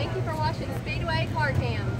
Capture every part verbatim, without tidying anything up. Thank you for watching Speedway Car Cams.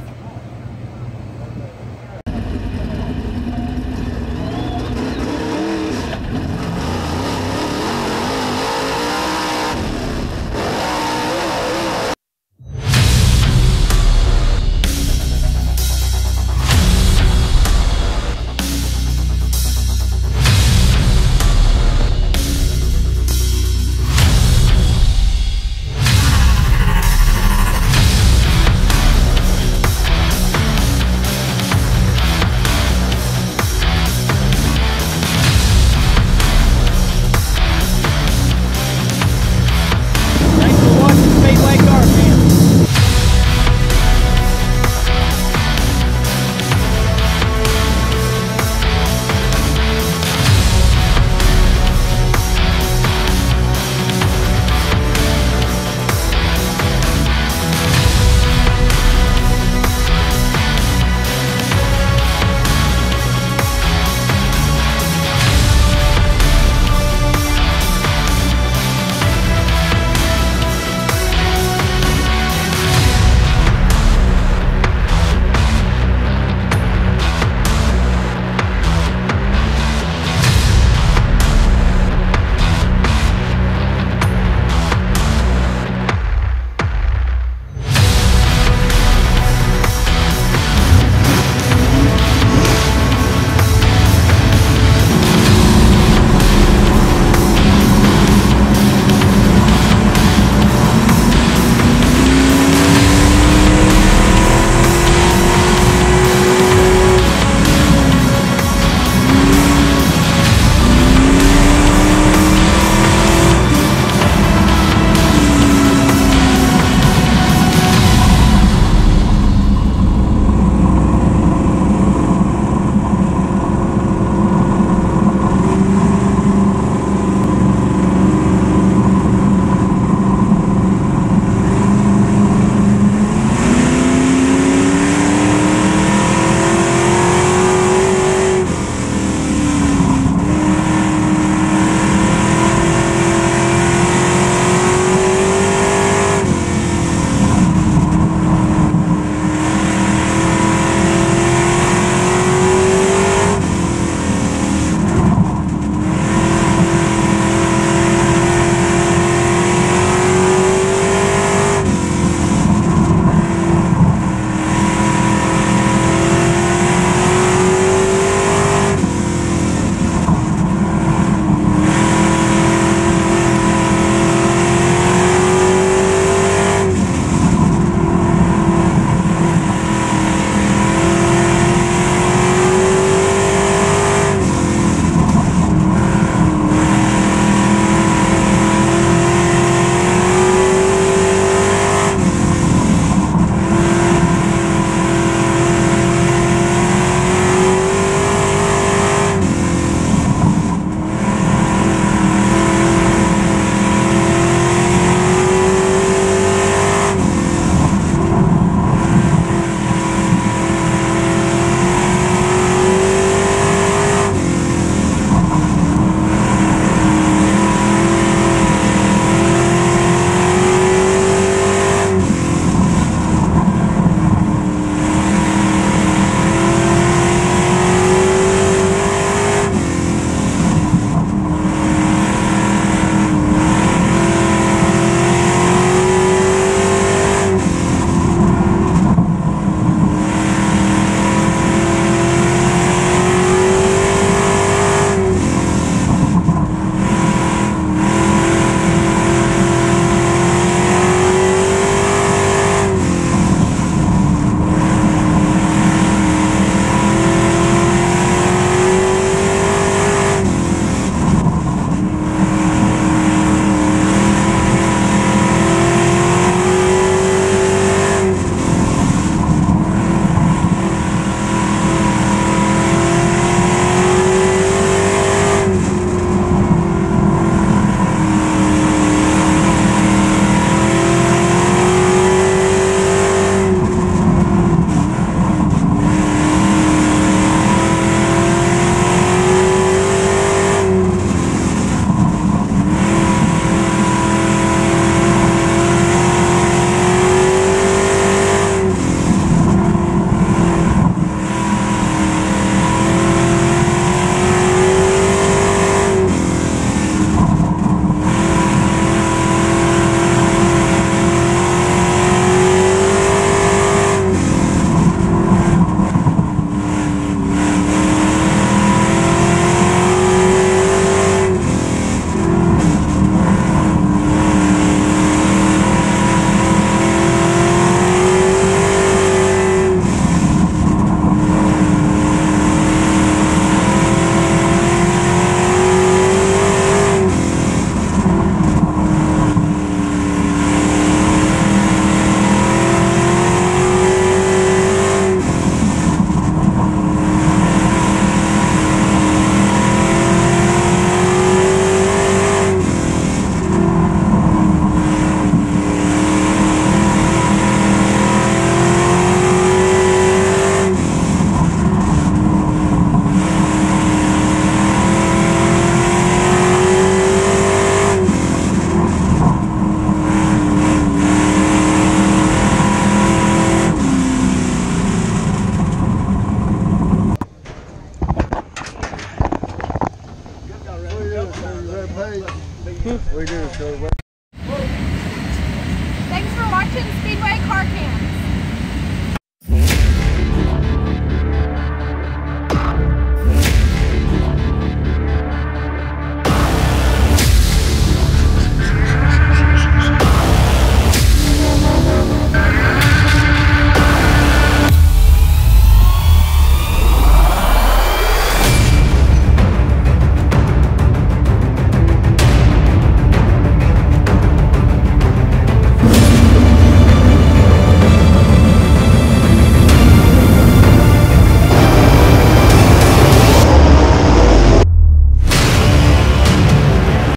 Speedway Car Cams.